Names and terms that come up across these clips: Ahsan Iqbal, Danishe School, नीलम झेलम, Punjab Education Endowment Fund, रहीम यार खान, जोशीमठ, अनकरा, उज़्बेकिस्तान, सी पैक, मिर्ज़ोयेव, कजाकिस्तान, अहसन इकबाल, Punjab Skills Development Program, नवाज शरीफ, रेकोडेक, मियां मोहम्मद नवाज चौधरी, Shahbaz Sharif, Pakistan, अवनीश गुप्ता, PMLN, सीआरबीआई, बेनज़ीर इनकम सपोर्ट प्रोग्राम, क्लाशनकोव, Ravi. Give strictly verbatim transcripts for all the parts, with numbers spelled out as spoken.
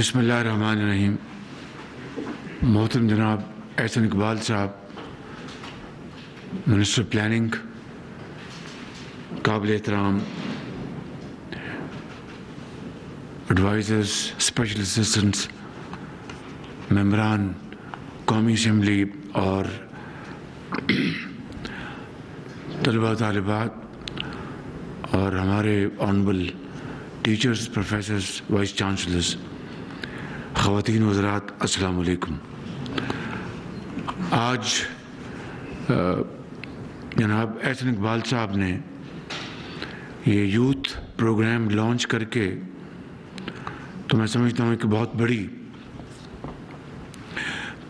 बिस्मिल्लाहिर्रहमानिर्रहीम। मोहतरम जनाब अहसन इकबाल साहब, मिनिस्टर प्लानिंग, काबिल एहतराम एडवाइज़र्स, स्पेशल असिस्टेंट्स, मेम्बरान कौमी असम्बली और तलबा तालिबात और हमारे honourable teachers, professors, vice chancellors, ख़वातीन वज़रात, अस्सलाम वालेकुम। आज जनाब अहसन इकबाल साहब ने ये यूथ प्रोग्राम लॉन्च करके, तो मैं समझता हूँ कि बहुत बड़ी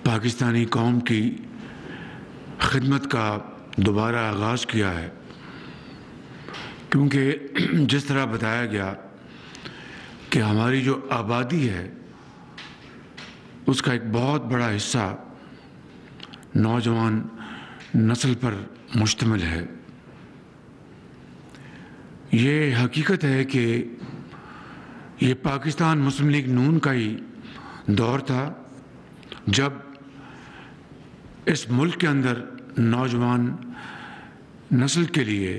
पाकिस्तानी कौम की खिदमत का दोबारा आगाज़ किया है, क्योंकि जिस तरह बताया गया कि हमारी जो आबादी है उसका एक बहुत बड़ा हिस्सा नौजवान नस्ल पर मुश्तमिल है। ये हकीकत है कि ये पाकिस्तान मुस्लिम लीग नून का ही दौर था जब इस मुल्क के अंदर नौजवान नस्ल के लिए,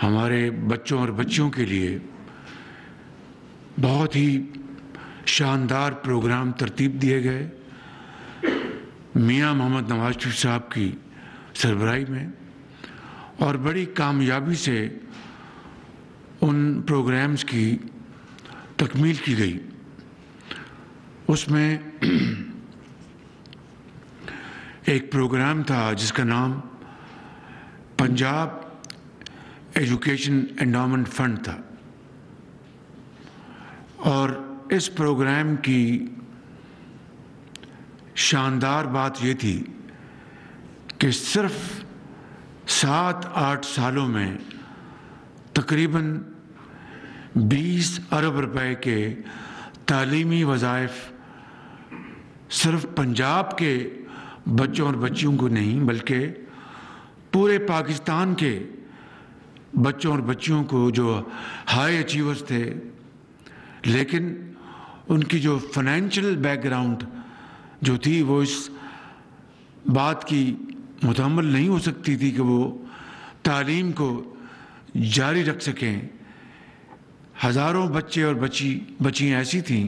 हमारे बच्चों और बच्चियों के लिए बहुत ही शानदार प्रोग्राम तरतीब दिए गए मियां मोहम्मद नवाज चौधरी साहब की सरबराही में, और बड़ी कामयाबी से उन प्रोग्राम्स की तकमील की गई। उसमें एक प्रोग्राम था जिसका नाम पंजाब एजुकेशन एंडोमेंट फंड था, और इस प्रोग्राम की शानदार बात ये थी कि सिर्फ सात आठ सालों में तकरीबन बीस अरब रुपए के तालीमी वज़ाइफ सिर्फ पंजाब के बच्चों और बच्चियों को नहीं बल्कि पूरे पाकिस्तान के बच्चों और बच्चियों को, जो हाई अचीवर्स थे लेकिन उनकी जो फाइनेंशियल बैकग्राउंड जो थी वो इस बात की मुतहम्मल नहीं हो सकती थी कि वो तालीम को जारी रख सकें। हज़ारों बच्चे और बच्ची बच्चियाँ ऐसी थीं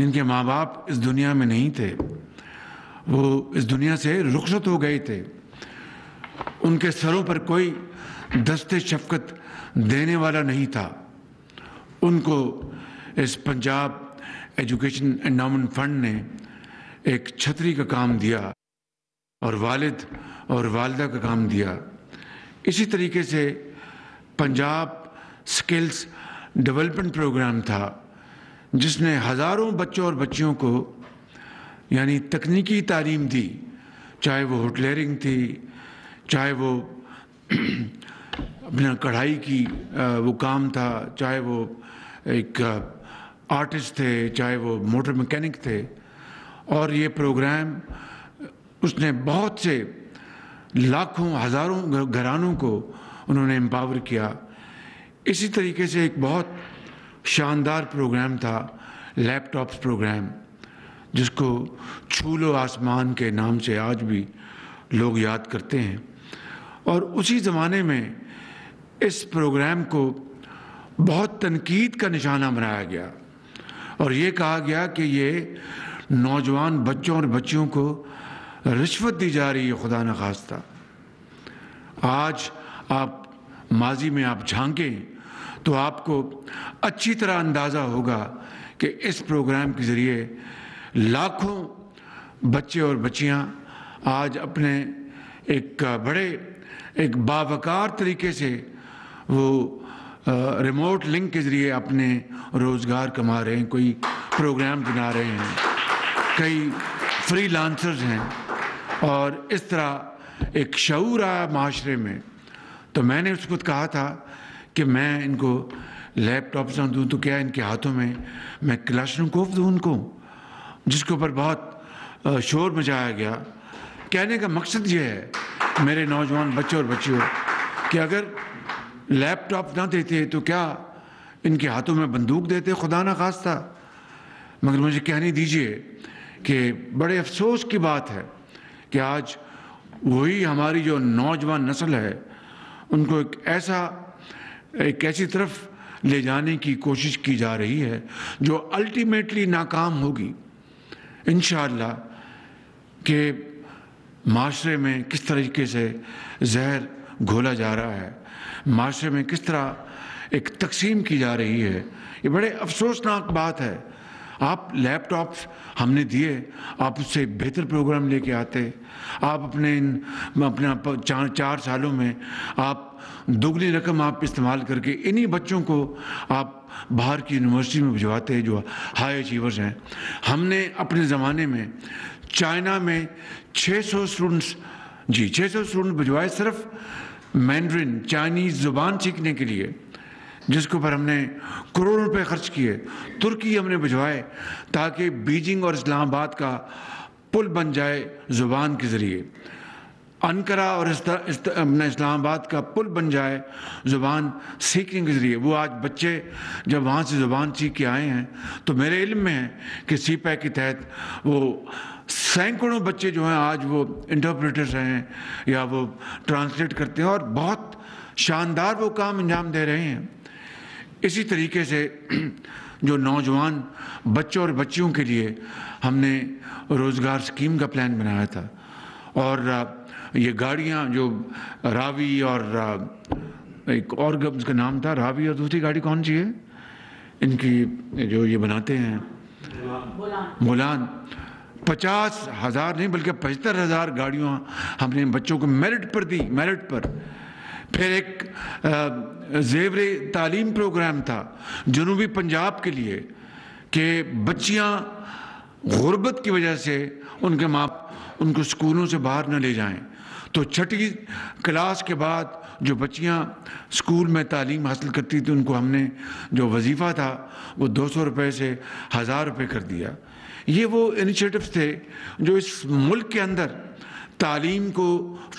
जिनके माँ बाप इस दुनिया में नहीं थे, वो इस दुनिया से रुखसत हो गए थे, उनके सरों पर कोई दस्ते शफकत देने वाला नहीं था। उनको इस पंजाब एजुकेशन एंडोमेंट फंड ने एक छतरी का काम दिया और वालिद और वालिदा का काम दिया। इसी तरीके से पंजाब स्किल्स डेवलपमेंट प्रोग्राम था जिसने हज़ारों बच्चों और बच्चियों को यानी तकनीकी तालीम दी, चाहे वो होटलरिंग थी, चाहे वो अपना कढ़ाई की वो काम था, चाहे वो एक आर्टिस्ट थे, चाहे वो मोटर मैकेनिक थे। और ये प्रोग्राम उसने बहुत से लाखों हज़ारों घरानों को उन्होंने एम्पावर किया। इसी तरीके से एक बहुत शानदार प्रोग्राम था लैपटॉप्स प्रोग्राम, जिसको छू लो आसमान के नाम से आज भी लोग याद करते हैं, और उसी ज़माने में इस प्रोग्राम को बहुत तनकीद का निशाना बनाया गया और ये कहा गया कि ये नौजवान बच्चों और बच्चियों को रिश्वत दी जा रही है, खुदा न खास्ता। आज आप माजी में आप झांकें तो आपको अच्छी तरह अंदाज़ा होगा कि इस प्रोग्राम के ज़रिए लाखों बच्चे और बच्चियां आज अपने एक बड़े एक बावकार तरीके से वो रिमोट लिंक के ज़रिए अपने रोज़गार कमा रहे हैं, कोई प्रोग्राम बना रहे हैं, कई फ्रीलांसर्स हैं, और इस तरह एक शऊर आया माशरे में। तो मैंने उसको कहा था कि मैं इनको लैपटॉप ना दूँ तो क्या इनके हाथों में मैं क्लाशनकोव दूँ उनको, जिसके ऊपर बहुत शोर मचाया गया। कहने का मकसद ये है मेरे नौजवान बच्चों और बच्चियों कि अगर लैपटॉप ना देते तो क्या इनके हाथों में बंदूक देते, खुदा ना खास्ता। मगर मुझे कहने दीजिए कि बड़े अफसोस की बात है कि आज वही हमारी जो नौजवान नस्ल है उनको एक ऐसा एक ऐसी तरफ ले जाने की कोशिश की जा रही है जो अल्टीमेटली नाकाम होगी। इंशाअल्लाह के माशरे में किस तरीके से जहर घोला जा रहा है, माशरे में किस तरह एक तकसीम की जा रही है, ये बड़े अफसोसनाक बात है। आप लैपटॉप्स हमने दिए, आप उससे बेहतर प्रोग्राम लेके आते, आप अपने इन अपना चार चार सालों में आप दोगुनी रकम आप इस्तेमाल करके इन्हीं बच्चों को आप बाहर की यूनिवर्सिटी में भिजवाते हैं जो हाई अचीवर्स हैं। हमने अपने ज़माने में चाइना में छह सौ स्टूडेंट्स जी छह सौ स्टूडेंट भिजवाए सिर्फ मैंड्रिन चाइनीज़ ज़ुबान सीखने के लिए, जिसके ऊपर हमने करोड़ों रुपए खर्च किए। तुर्की हमने भिजवाए ताकि बीजिंग और इस्लामाबाद का पुल बन जाए ज़ुबान के ज़रिए, अनकरा और अपना इस्लामाबाद का पुल बन जाए ज़ुबान सीखने के ज़रिए। वो आज बच्चे जब वहाँ से ज़ुबान सीख के आए हैं तो मेरे इल्म में है कि सी पैक के तहत वो सैकड़ों बच्चे जो हैं आज वो इंटरप्रेटर्स हैं या वो ट्रांसलेट करते हैं और बहुत शानदार वो काम अंजाम दे रहे हैं। इसी तरीके से जो नौजवान बच्चों और बच्चियों के लिए हमने रोज़गार स्कीम का प्लान बनाया था और ये गाड़ियाँ जो रावी और एक और गब्ज़ का नाम था, रावी और दूसरी गाड़ी कौन सी है इनकी जो ये बनाते हैं मुलान, पचास हज़ार नहीं बल्कि पचहत्तर हज़ार गाड़ियाँ हमने बच्चों को मेरिट पर दी, मेरिट पर। फिर एक जेवरे तालीम प्रोग्राम था जनूबी पंजाब के लिए कि बच्चियाँ गुर्बत की वजह से उनके माँ उनको स्कूलों से बाहर न ले जाएं, तो छठी क्लास के बाद जो बच्चियाँ स्कूल में तालीम हासिल करती थी उनको हमने जो वजीफ़ा था वो दो सौ रुपये से हज़ार रुपये कर दिया। ये वो इनिशिएटिव्स थे जो इस मुल्क के अंदर तालीम को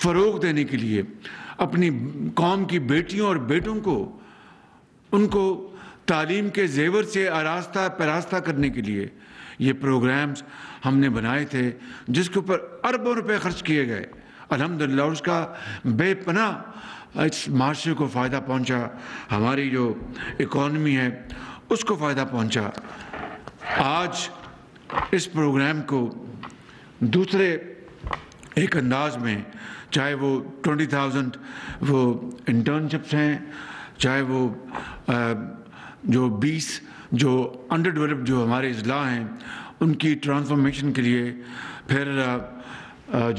फ़रोग देने के लिए अपनी कौम की बेटियों और बेटों को उनको तालीम के जेवर से आरास्ता परास्ता करने के लिए ये प्रोग्राम्स हमने बनाए थे जिसके ऊपर अरबों रुपए खर्च किए गए। अल्हम्दुलिल्लाह उसका बेपनाह इस माशरे को फ़ायदा पहुंचा, हमारी जो इकॉनमी है उसको फ़ायदा पहुंचा। आज इस प्रोग्राम को दूसरे एक अंदाज में, चाहे वो ट्वेंटी थाउजेंड वो इंटर्नशिप्स हैं, चाहे वो जो बीस जो अंडर डेवलप्ड जो हमारे इजला हैं उनकी ट्रांसफॉर्मेशन के लिए, फिर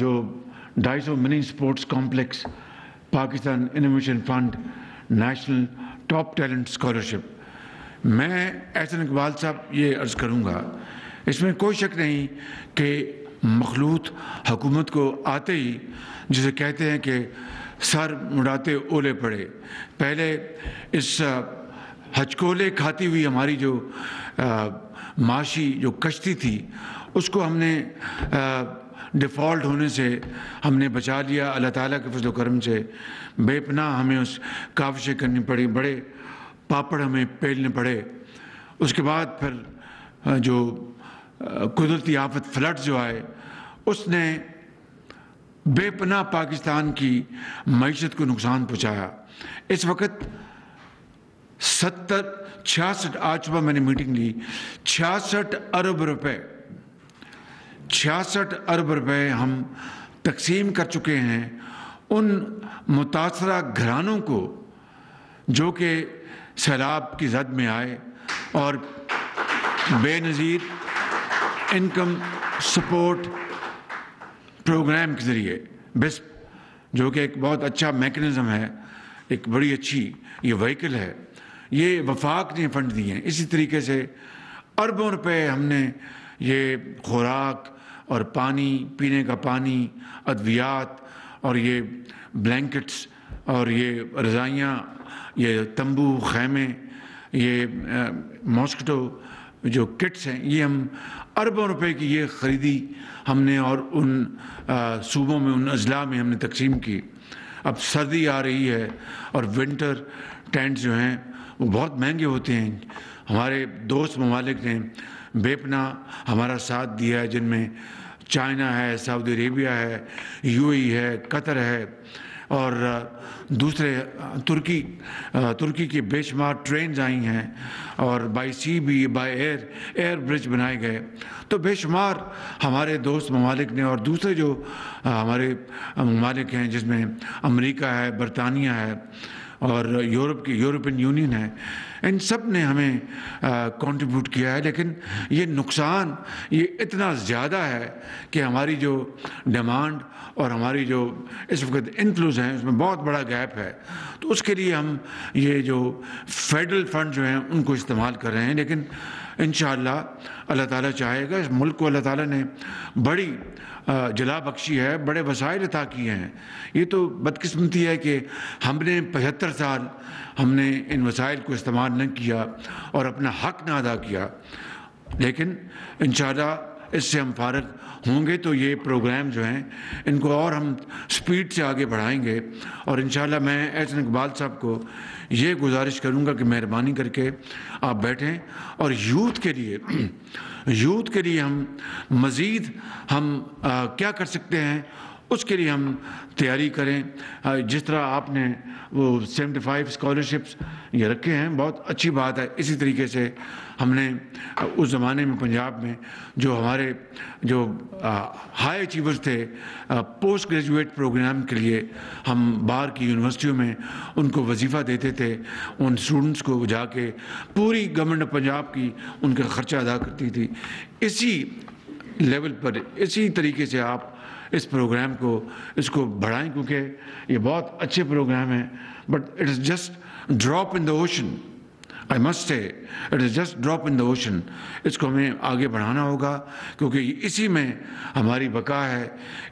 जो ढाई सौ mini sports complex, Pakistan innovation fund, national top talent scholarship. मैं अहसन इकबाल साहब ये अर्ज़ करूँगा, इसमें कोई शक नहीं कि मखलूत हुकूमत को आते ही जिसे कहते हैं कि सर मुड़ाते ओले पड़े, पहले इस हचकोले खाती हुई हमारी जो माशी जो कश्ती थी उसको हमने डिफ़ॉल्ट होने से हमने बचा लिया। अल्लाह ताला के फजल करम से बेपनाह हमें उस काविशें करनी पड़ी, बड़े पापड़ हमें पेलने पड़े। उसके बाद फिर जो कुदरती आफत फ्लड जो आए उसने बेपनाह पाकिस्तान की मईशत को नुकसान पहुँचाया। इस वक्त सत्तर छियासठ आज सुबह मैंने मीटिंग ली, छियासठ अरब रुपए छियासठ अरब रुपए हम तकसीम कर चुके हैं उन मुतासरा घरानों को जो कि सैलाब की जद में आए। और बेनज़ीर इनकम सपोर्ट प्रोग्राम के ज़रिए बिस्प जो कि एक बहुत अच्छा मैकेनिज़्म है, एक बड़ी अच्छी ये व्हीकल है, ये वफाक ने फंड दिए हैं। इसी तरीके से अरबों रुपए हमने ये खुराक और पानी, पीने का पानी, अद्वियात और ये ब्लैंकेट्स और ये रज़ाइयाँ, ये तंबू खैमे, ये मॉस्किटो जो किट्स हैं, ये हम अरबों रुपए की ये ख़रीदी हमने और उन आ, सूबों में उन अजला में हमने तकसीम की। अब सर्दी आ रही है और विंटर टेंट्स जो हैं वो बहुत महंगे होते हैं। हमारे दोस्त ममालिक ने बेपनाह हमारा साथ दिया है, जिनमें चाइना है, सऊदी अरेबिया है, यूएई है, कतर है और दूसरे तुर्की तुर्की की बेशुमार ट्रेन्स आई हैं और बाई सी भी बाई एयर एयर ब्रिज बनाए गए। तो बेशुमार हमारे दोस्त ममालिक ने और दूसरे जो हमारे ममालिक हैं जिसमें अमेरिका है, बरतानिया है और यूरोप की यूरोपियन यूनियन है, इन सब ने हमें कंट्रीब्यूट किया है। लेकिन ये नुकसान ये इतना ज़्यादा है कि हमारी जो डिमांड और हमारी जो इस वक्त इनफ्लोज हैं उसमें बहुत बड़ा गैप है। तो उसके लिए हम ये जो फेडरल फंड जो हैं उनको इस्तेमाल कर रहे हैं। लेकिन इंशाअल्लाह अल्लाह ताला चाहेगा, इस मुल्क को अल्लाह ताला ने बड़ी जला बख्शी है, बड़े वसाइल अता किए हैं। ये तो बदकिस्मती है कि हमने पचहत्तर साल हमने इन वसाइल को इस्तेमाल न किया और अपना हक ना अदा किया। लेकिन इंशाअल्लाह इससे हम फारग होंगे तो ये प्रोग्राम जो हैं इनको और हम स्पीड से आगे बढ़ाएंगे। और इंशाअल्लाह मैं अहसन इकबाल साहब को ये गुजारिश करूँगा कि मेहरबानी करके आप बैठें और यूथ के लिए यूथ के लिए हम मज़ीद हम आ, क्या कर सकते हैं उसके लिए हम तैयारी करें। जिस तरह आपने वो सेवेंटी फाइव स्कॉलरशिप्स ये रखे हैं, बहुत अच्छी बात है। इसी तरीके से हमने उस ज़माने में पंजाब में जो हमारे जो हाई अचीवर्स थे पोस्ट ग्रेजुएट प्रोग्राम के लिए हम बाहर की यूनिवर्सिटियों में उनको वजीफ़ा देते थे, उन स्टूडेंट्स को जाके पूरी गवर्नमेंट पंजाब की उनका ख़र्चा अदा करती थी। इसी लेवल पर इसी तरीके से आप इस प्रोग्राम को इसको बढ़ाएं क्योंकि ये बहुत अच्छे प्रोग्राम हैं। But it is just drop in the ocean, I must say it is just drop in the ocean. इसको हमें आगे बढ़ाना होगा क्योंकि इसी में हमारी बका है,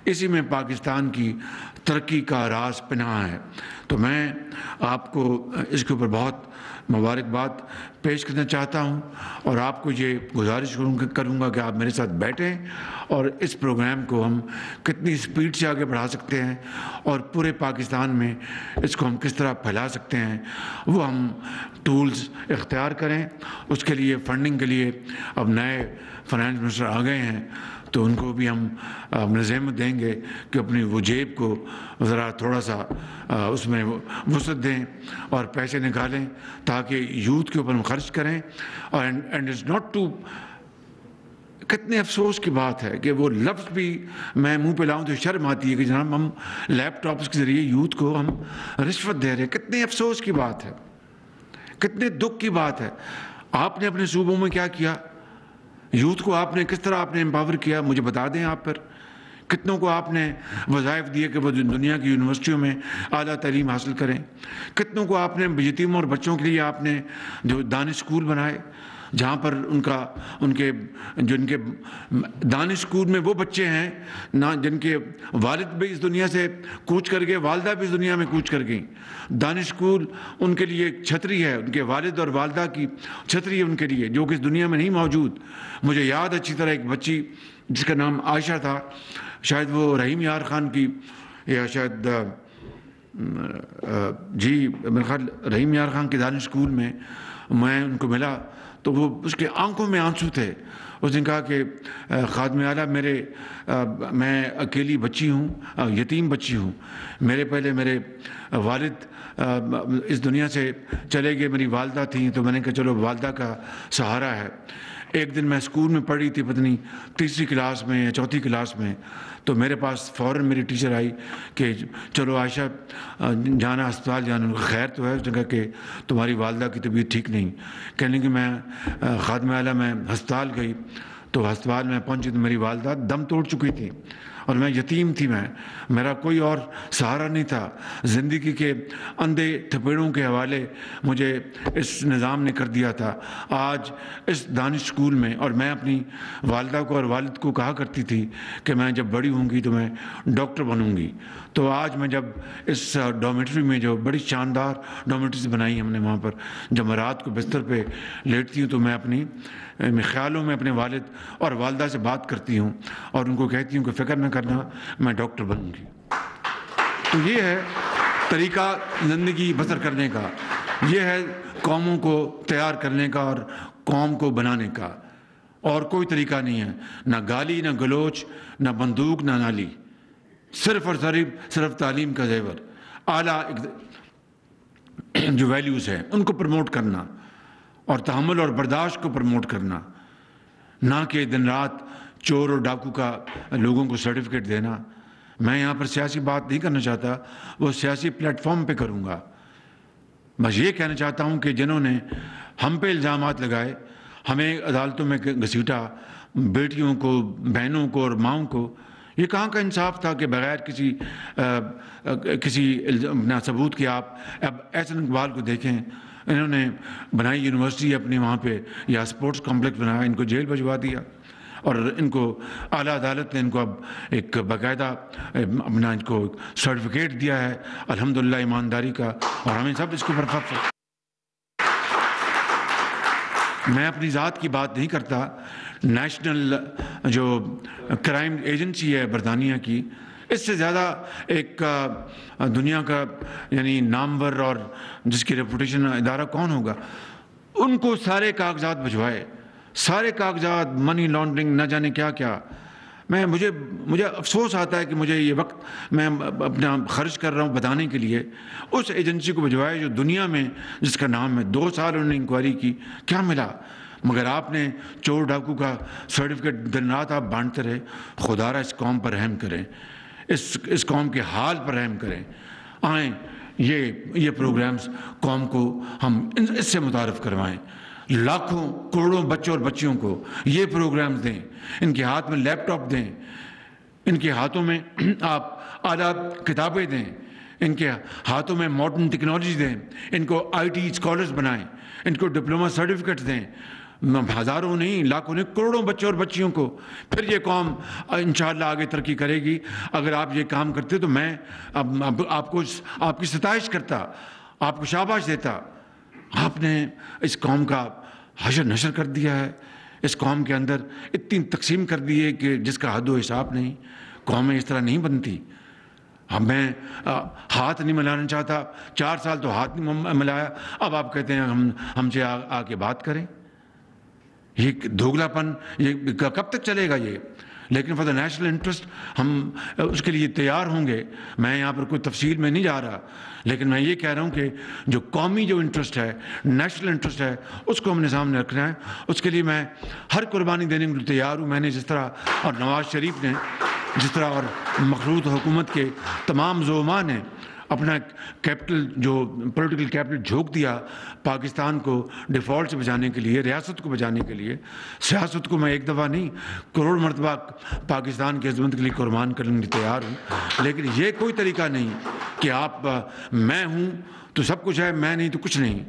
इसी में पाकिस्तान की तरक्की का राज पनाह है। तो मैं आपको इसके ऊपर बहुत मुबारकबाद पेश करना चाहता हूं और आपको ये गुजारिश करूंगा कि आप मेरे साथ बैठें और इस प्रोग्राम को हम कितनी स्पीड से आगे बढ़ा सकते हैं और पूरे पाकिस्तान में इसको हम किस तरह फैला सकते हैं वो हम टूल्स इख्तियार करें। उसके लिए फंडिंग के लिए अब नए फाइनेंस मिनिस्टर आ गए हैं तो उनको भी हम मुज़ाहमत देंगे कि अपनी वो जेब को ज़रा थोड़ा सा उसमें वसअत दें और पैसे निकालें ताकि यूथ के ऊपर हम खर्च करें। और एंड इट्स नॉट टू, कितने अफसोस की बात है कि वो लफ्ज़ भी मैं मुंह पे लाऊं तो शर्म आती है कि जनाब हम लैपटॉप्स के ज़रिए यूथ को हम रिश्वत दे रहे हैं। कितने अफसोस की बात है, कितने दुख की बात है। आपने अपने सूबों में क्या किया, यूथ को आपने किस तरह आपने एम्पावर किया, मुझे बता दें। आप पर कितनों को आपने वज़ाइफ दिए कि वह दुनिया की यूनिवर्सिटियों में आला तालीम हासिल करें, कितनों को आपने यतीम और बच्चों के लिए आपने जो दानिश स्कूल बनाए जहाँ पर उनका उनके जो इनके दानिश स्कूल में वो बच्चे हैं ना जिनके वालिद भी इस दुनिया से कूच कर गए, वालदा भी इस दुनिया में कूच कर गई। दानिश स्कूल उनके लिए एक छतरी है, उनके वालिद और वालदा की छतरी है उनके लिए, जो कि इस दुनिया में नहीं मौजूद। मुझे याद अच्छी तरह एक बच्ची जिसका नाम आयशा था, शायद वो रहीम यार खान की या शायद जी मेरे ख्याल रहीम यार खान के दानिश स्कूल में मैं उनको मिला तो वो उसके आंखों में आंसू थे। उसने कहा कि ख़ादमे आला मेरे मैं अकेली बच्ची हूँ, यतीम बच्ची हूँ, मेरे पहले मेरे वालिद इस दुनिया से चले गए, मेरी वालदा थी तो मैंने कहा चलो वालदा का सहारा है। एक दिन मैं स्कूल में पढ़ी थी, पता नहीं तीसरी क्लास में या चौथी क्लास में, तो मेरे पास फ़ौरन मेरी टीचर आई कि चलो आयशा जाना अस्पताल जाना, खैर तो है। उसने कहा कि तुम्हारी वालदा की तबीयत ठीक नहीं, कहने की मैं ख़ादमे आला मैं अस्पताल गई तो अस्पताल में पहुंची तो मेरी वालदा दम तोड़ चुकी थी और मैं यतीम थी, मैं मेरा कोई और सहारा नहीं था। ज़िंदगी के अंधे थपेड़ों के हवाले मुझे इस निज़ाम ने कर दिया था। आज इस दानिश स्कूल में और मैं अपनी वालदा को और वालिद को कहा करती थी कि मैं जब बड़ी होंगी तो मैं डॉक्टर बनूंगी। तो आज मैं जब इस डॉमेट्री में जो बड़ी शानदार डॉमेट्रीज बनाई हमने, वहाँ पर जब मैं रात को बिस्तर पर लेटती हूँ तो मैं अपनी ख्यालों में अपने वालिद और वालदा से बात करती हूँ और उनको कहती हूँ कि फ़िक्र न करना, मैं डॉक्टर बनूँगी। तो ये है तरीका ज़िंदगी बसर करने का, ये है कौमों को तैयार करने का और कौम को बनाने का। और कोई तरीका नहीं है, ना गाली, ना गलोच, ना बंदूक, ना नाली, सिर्फ और सिर्फ सिर्फ तालीम का जेवर, आला जो वैल्यूज़ हैं उनको प्रमोट करना और तहम्मुल और बर्दाश्त को प्रमोट करना, ना कि दिन रात चोर और डाकू का लोगों को सर्टिफिकेट देना। मैं यहाँ पर सियासी बात नहीं करना चाहता, वो सियासी प्लेटफॉर्म पे करूँगा। बस ये कहना चाहता हूँ कि जिन्होंने हम पे इल्ज़ामात लगाए, हमें अदालतों में घसीटा, बेटियों को, बहनों को और माओं को, ये कहाँ का इंसाफ था कि बग़ैर किसी आ, आ, किसी ना सबूत के आप अब अहसन इकबाल को देखें, इन्होंने बनाई यूनिवर्सिटी अपने वहाँ पे या स्पोर्ट्स कॉम्प्लेक्स बनाया, इनको जेल भिजवा दिया और इनको आला अदालत ने इनको अब एक बाकायदा अपना इनको सर्टिफिकेट दिया है अल्हम्दुलिल्लाह ईमानदारी का, और हमें सब इसके ऊपर फख्र। मैं अपनी ज़ात की बात नहीं करता, नेशनल जो क्राइम एजेंसी है बरतानिया की, इससे ज़्यादा एक दुनिया का यानी नामवर और जिसकी रेपुटेशन इदारा कौन होगा, उनको सारे कागजात भिजवाए, सारे कागजात, मनी लॉन्ड्रिंग, ना जाने क्या क्या। मैं मुझे मुझे अफसोस आता है कि मुझे ये वक्त मैं अपना खर्च कर रहा हूँ बताने के लिए, उस एजेंसी को भिजवाए जो दुनिया में जिसका नाम है। दो साल उन्होंने इंक्वायरी की, क्या मिला, मगर आपने चोर डाकू का सर्टिफिकेट दिन रात आप बांटते रहे। खुदा रा इस कौम पर रहम करें, इस इस कौम के हाल पर रहम करें। आएँ ये ये प्रोग्राम्स कौम को हम इससे मुतारफ़ करवाएँ, लाखों करोड़ों बच्चों और बच्चियों को ये प्रोग्राम दें, इनके हाथ में लैपटॉप दें, इनके हाथों में आप आला किताबें दें, इनके हाथों में मॉडर्न टेक्नोलॉजी दें, इनको आईटी स्कॉलर्स बनाएं, इनको डिप्लोमा सर्टिफिकेट दें, हज़ारों नहीं लाखों नहीं करोड़ों बच्चों और बच्चियों को। फिर ये कौम इंशाअल्लाह आगे तरक्की करेगी। अगर आप ये काम करते तो मैं अब, अब आपको आपकी सताइश करता, आपको शाबाश देता। आपने इस कौम का हशर नशर कर दिया है, इस कौम के अंदर इतनी तकसीम कर दी है कि जिसका हद व हिसाब नहीं। कौमें इस तरह नहीं बनती। हम मैं आ, हाथ नहीं मिलाना चाहता, चार साल तो हाथ नहीं मिलाया, अब आप कहते हैं हम हमसे आके बात करें। ये दोगलापन ये कब तक चलेगा ये? लेकिन फॉर द नेशनल इंटरेस्ट हम उसके लिए तैयार होंगे। मैं यहाँ पर कोई तफसील में नहीं जा रहा, लेकिन मैं ये कह रहा हूँ कि जो कौमी जो इंटरेस्ट है, नेशनल इंटरेस्ट है, उसको हमने सामने रखना है। उसके लिए मैं हर कुर्बानी देने के लिए तैयार हूँ। मैंने जिस तरह और नवाज़ शरीफ ने जिस तरह और मखलूत हुकूमत के तमाम जोमा ने अपना कैपिटल जो पॉलिटिकल कैपिटल झोंक दिया पाकिस्तान को डिफ़ॉल्ट से बचाने के लिए, रियासत को बचाने के लिए। सियासत को मैं एक दफ़ा नहीं करोड़ मरतबा पाकिस्तान की अजमत के लिए कुर्बान करने के लिए तैयार हूँ, लेकिन ये कोई तरीका नहीं कि आप मैं हूँ तो सब कुछ है, मैं नहीं तो कुछ नहीं।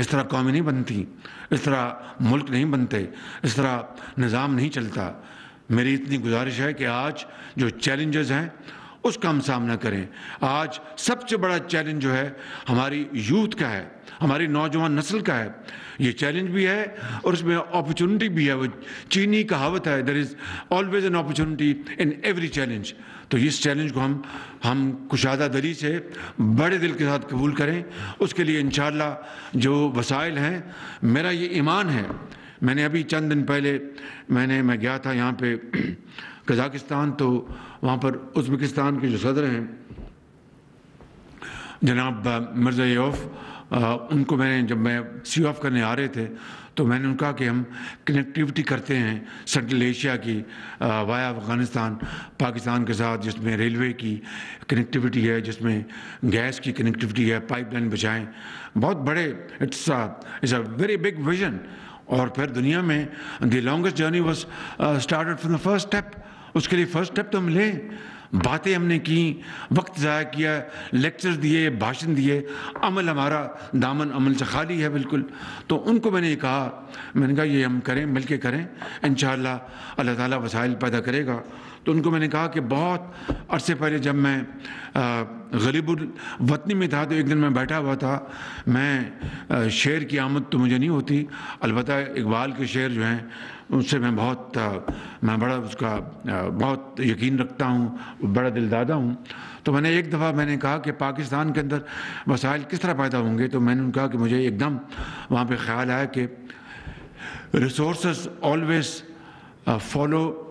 इस तरह कौमें नहीं बनती, इस तरह मुल्क नहीं बनते, इस तरह निज़ाम नहीं चलता। मेरी इतनी गुजारिश है कि आज जो चैलेंजेस हैं उसका हम सामना करें। आज सबसे बड़ा चैलेंज जो है हमारी यूथ का है, हमारी नौजवान नस्ल का है। ये चैलेंज भी है और उसमें अपॉर्चुनिटी भी है। वो चीनी कहावत है, there is always an opportunity in every challenge. तो इस चैलेंज को हम हम कुशादा दिली से बड़े दिल के साथ कबूल करें। उसके लिए इंशाअल्लाह जो वसाइल हैं, मेरा ये ईमान है। मैंने अभी चंद दिन पहले मैंने मैं गया था यहाँ पे कजाकिस्तान, तो वहाँ पर उज़्बेकिस्तान के जो सदर हैं जनाब मिर्ज़ोयेव, उनको मैंने जब मैं सी ऑफ करने आ रहे थे तो मैंने उनका कि हम कनेक्टिविटी करते हैं सेंट्रल एशिया की वाया अफ़गानिस्तान पाकिस्तान के साथ, जिसमें रेलवे की कनेक्टिविटी है, जिसमें गैस की कनेक्टिविटी है, पाइपलाइन बिछाएँ। बहुत बड़े it's is a very big vision. और फिर दुनिया में the longest journey was started from the first step. उसके लिए फर्स्ट स्टेप तो हम लें। बातें हमने की, वक्त ज़ाया किया, लेक्चर दिए, भाषण दिए, अमल हमारा दामन अमल से खाली है बिल्कुल। तो उनको मैंने ये कहा, मैंने कहा ये हम करें, मिल के करें, इंशाअल्लाह अल्लाह ताला वसाइल पैदा करेगा। तो उनको मैंने कहा कि बहुत अरसे पहले जब मैं गरीबुल वतनी में था तो एक दिन मैं बैठा हुआ था, मैं शेर की आमद तो मुझे नहीं होती, अलबत्ता इकबाल के शेर जो हैं उनसे मैं बहुत मैं बड़ा उसका बहुत यकीन रखता हूँ, बड़ा दिलदादा हूँ। तो मैंने एक दफ़ा मैंने कहा कि पाकिस्तान के अंदर वसाइल किस तरह पैदा होंगे, तो मैंने उनका कि मुझे एकदम वहाँ पर ख़्याल आया कि resource always uh, follow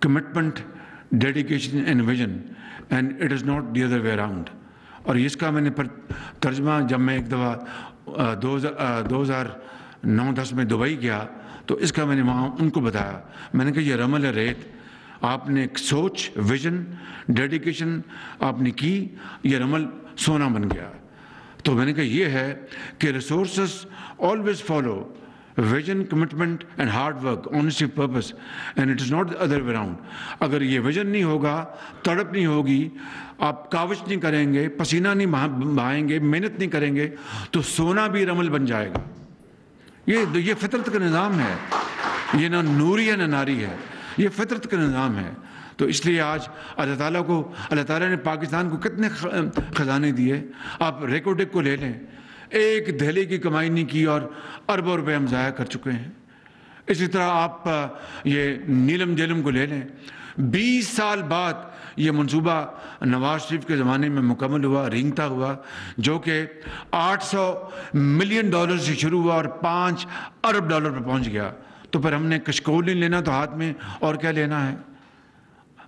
commitment, dedication and vision, and it is not the other way around. और इसका मैंने तर्जमा जब मैं एक दफ़ा दो हज़ार नौ दस में दुबई गया तो इसका मैंने वहाँ उनको बताया, मैंने कहा ये रमल रेत, आपने एक सोच, विजन, डेडिकेशन आपने की, ये रमल सोना बन गया। तो मैंने कहा ये है कि resource always follow vision, commitment and hard work, honesty, purpose, and it is not the other way round. अगर ये विजन नहीं होगा, तड़प नहीं होगी, आप कावश नहीं करेंगे, पसीना नहीं बहाएंगे, मेहनत नहीं करेंगे, तो सोना भी रमल बन जाएगा। ये ये फितरत का निज़ाम है, ये ना नूरी है ना नारी है, ये फितरत का निज़ाम है। तो इसलिए आज अल्लाह ताला को अल्लाह ताला ने पाकिस्तान को कितने ख़जाने दिए। आप रेकोडेक को ले लें, एक दहली की कमाई नहीं की और अरबों रुपए हम ज़ाया कर चुके हैं। इसी तरह आप ये नीलम झेलम को ले लें, बीस साल बाद ये मंसूबा नवाज शरीफ के ज़माने में मुकम्मल हुआ, रिंगता हुआ, जो कि आठ सौ मिलियन डॉलर से शुरू हुआ और पाँच अरब डॉलर पर पहुंच गया। तो फिर हमने कशकोल नहीं लेना तो हाथ में और क्या लेना है?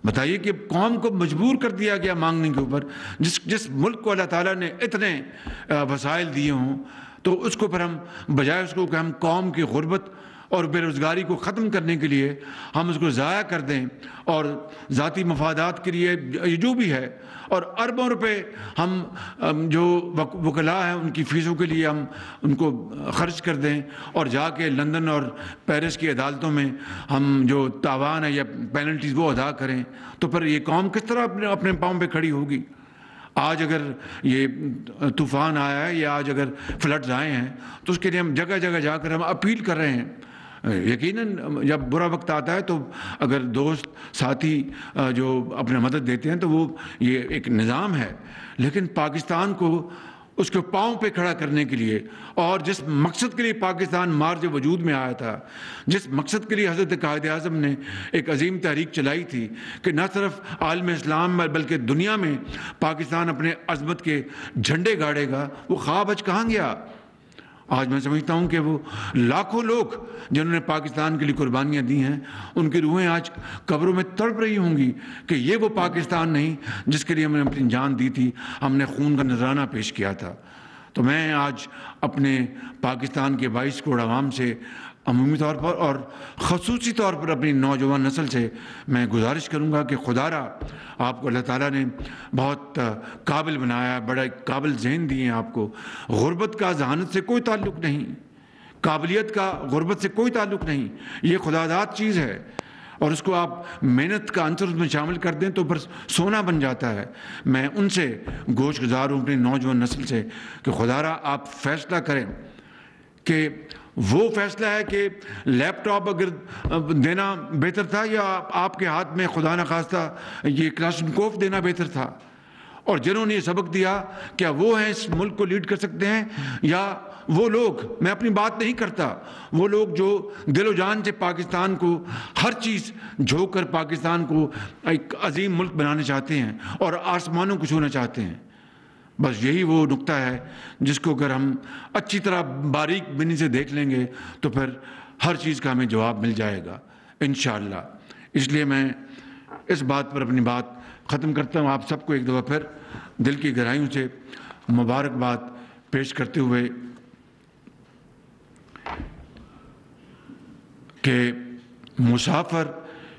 बताइए कि कौम को मजबूर कर दिया गया मांगने के ऊपर। जिस जिस मुल्क को अल्लाह ताला ने इतने वसाइल दिए हों तो उसको पर हम बजाय उसको कि हम कौम की गुर्बत और बेरोज़गारी को ख़त्म करने के लिए हम उसको ज़ाया कर दें और ज़ाती मफादात के लिए जो भी है, और अरबों रुपए हम जो वकला हैं उनकी फ़ीसों के लिए हम उनको ख़र्च कर दें और जाके लंदन और पेरिस की अदालतों में हम जो तावान है या पेनल्टीज़ वो अदा करें, तो फिर ये कौम किस तरह अपने अपने पाँव पे खड़ी होगी? आज अगर ये तूफ़ान आया है या आज अगर फ्लड्स आए हैं तो उसके लिए हम जगह जगह जाकर हम अपील कर रहे हैं। यकीनन जब बुरा वक्त आता है तो अगर दोस्त साथी जो अपने मदद देते हैं तो वो ये एक निज़ाम है, लेकिन पाकिस्तान को उसके पाँव पे खड़ा करने के लिए और जिस मकसद के लिए पाकिस्तान मार्ज वजूद में आया था, जिस मकसद के लिए हज़रत कायद आज़म ने एक अजीम तहरीक चलाई थी कि न सिर्फ आलम इस्लाम में बल्कि दुनिया में पाकिस्तान अपने अजमत के झंडे गाड़ेगा, वो ख्वाब आज कहाँ गया? आज मैं समझता हूँ कि वो लाखों लोग जिन्होंने पाकिस्तान के लिए कुर्बानियाँ दी हैं उनकी रूहें आज कब्रों में तड़प रही होंगी कि ये वो पाकिस्तान नहीं जिसके लिए हमने अपनी जान दी थी, हमने खून का नजराना पेश किया था। तो मैं आज अपने पाकिस्तान के बाईस करोड़ आवाम से अमूमी तौर पर और खसूसी तौर पर अपनी नौजवान नस्ल से मैं गुजारिश करूँगा कि खुदारा आपको अल्लाह ताला ने बहुत काबिल बनाया, बड़ा काबिल जहन दिए हैं आपको। गुर्बत का जहानत से कोई ताल्लुक़ नहीं, काबिलियत का गुर्बत से कोई ताल्लुक़ नहीं, ये खुदादात चीज़ है और उसको आप मेहनत का अंसर उसमें शामिल कर दें तो फिर सोना बन जाता है। मैं उनसे गोश गुज़ार हूँ अपनी नौजवान नस्ल से कि खुदारा आप फैसला करें कि वो फैसला है कि लैपटॉप अगर देना बेहतर था या आप, आपके हाथ में खुदा न खास्ता ये क्लाशनकोफ देना बेहतर था। और जिन्होंने ये सबक दिया क्या वो हैं इस मुल्क को लीड कर सकते हैं? या वो लोग, मैं अपनी बात नहीं करता, वो लोग जो दिलो जान से पाकिस्तान को हर चीज़ झोंक कर पाकिस्तान को एक अजीम मुल्क बनाना चाहते हैं और आसमानों को छूना चाहते हैं। बस यही वो नुक्ता है जिसको अगर हम अच्छी तरह बारीक बिनी से देख लेंगे तो फिर हर चीज़ का हमें जवाब मिल जाएगा इंशाअल्लाह। इसलिए मैं इस बात पर अपनी बात ख़त्म करता हूँ। आप सबको एक दफ़ा फिर दिल की गहराइयों से मुबारकबाद पेश करते हुए कि मुसाफिर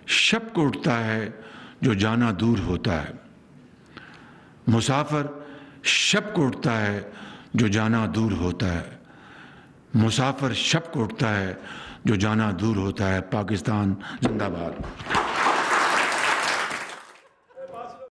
शब को उठता है जो जाना दूर होता है, मुसाफिर शब को उठता है जो जाना दूर होता है, मुसाफिर शब को उठता है जो जाना दूर होता है। पाकिस्तान जिंदाबाद।